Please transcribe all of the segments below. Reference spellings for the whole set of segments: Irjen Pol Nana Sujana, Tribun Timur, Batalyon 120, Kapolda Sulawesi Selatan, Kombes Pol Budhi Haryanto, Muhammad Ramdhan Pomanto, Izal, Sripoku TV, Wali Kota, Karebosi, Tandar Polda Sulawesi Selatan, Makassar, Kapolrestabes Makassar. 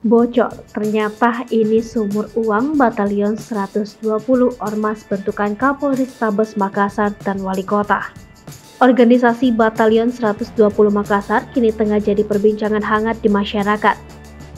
Bocor, ternyata ini sumur uang Batalyon 120 Ormas bentukan Kapolrestabes Makassar dan Wali Kota. Organisasi Batalyon 120 Makassar kini tengah jadi perbincangan hangat di masyarakat.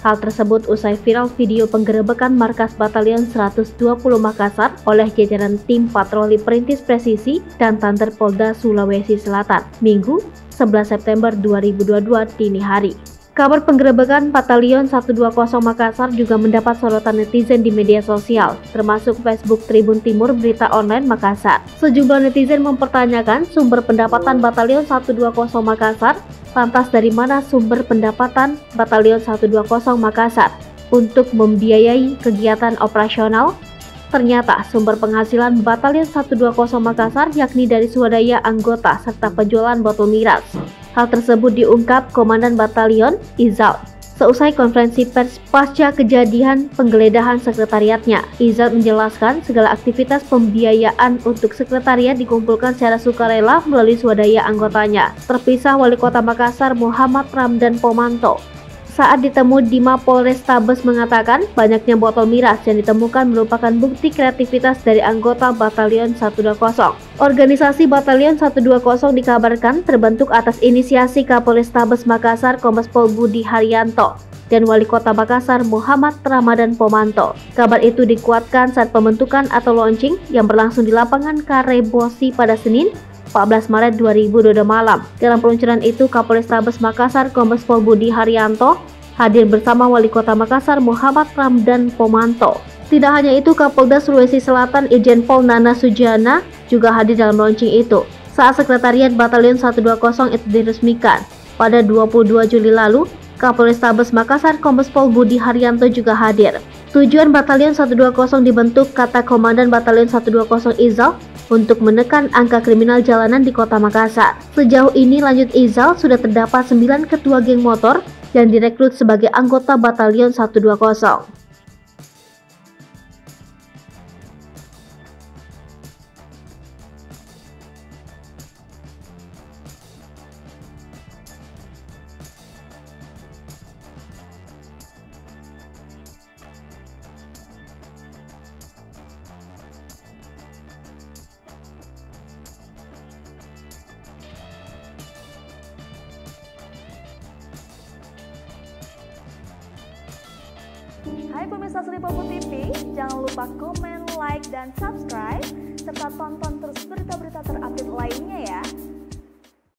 Hal tersebut usai viral video penggerebekan markas Batalyon 120 Makassar oleh jajaran tim patroli perintis presisi dan Tandar Polda Sulawesi Selatan, Minggu 11 September 2022 dini hari. Kabar penggerebekan Batalyon 120 Makassar juga mendapat sorotan netizen di media sosial, termasuk Facebook Tribun Timur Berita Online Makassar. Sejumlah netizen mempertanyakan sumber pendapatan Batalyon 120 Makassar, lantas dari mana sumber pendapatan Batalyon 120 Makassar untuk membiayai kegiatan operasional? Ternyata sumber penghasilan Batalyon 120 Makassar yakni dari swadaya anggota serta penjualan botol miras. Hal tersebut diungkap Komandan Batalyon Izal seusai konferensi pers pasca kejadian penggeledahan sekretariatnya. Izal menjelaskan segala aktivitas pembiayaan untuk sekretariat dikumpulkan secara sukarela melalui swadaya anggotanya. Terpisah Wali Kota Makassar Muhammad Ramdhan Pomanto saat ditemui di Mapolrestabes mengatakan banyaknya botol miras yang ditemukan merupakan bukti kreativitas dari anggota Batalyon 120. Organisasi Batalyon 120 dikabarkan terbentuk atas inisiasi Kapolrestabes Makassar Kombes Pol Budhi Haryanto dan Wali Kota Makassar Muhammad Ramdhan Pomanto. Kabar itu dikuatkan saat pembentukan atau launching yang berlangsung di lapangan Karebosi pada Senin, 14 Maret 2022 malam. Dalam peluncuran itu, Kapolrestabes Makassar Kombes Pol Budhi Haryanto hadir bersama Wali Kota Makassar Muhammad Ramdhan Pomanto. Tidak hanya itu, Kapolda Sulawesi Selatan Irjen Pol Nana Sujana juga hadir dalam launching itu. Saat Sekretariat Batalyon 120 itu diresmikan pada 22 Juli lalu, Kapolrestabes Makassar Kombes Pol Budhi Haryanto juga hadir. Tujuan Batalyon 120 dibentuk, kata Komandan Batalyon 120 Izal, untuk menekan angka kriminal jalanan di Kota Makassar. Sejauh ini, lanjut Izal, sudah terdapat 9 ketua geng motor yang direkrut sebagai anggota Batalyon 120. Hai pemirsa Sripoku TV, jangan lupa komen, like, dan subscribe, serta tonton terus berita-berita terupdate lain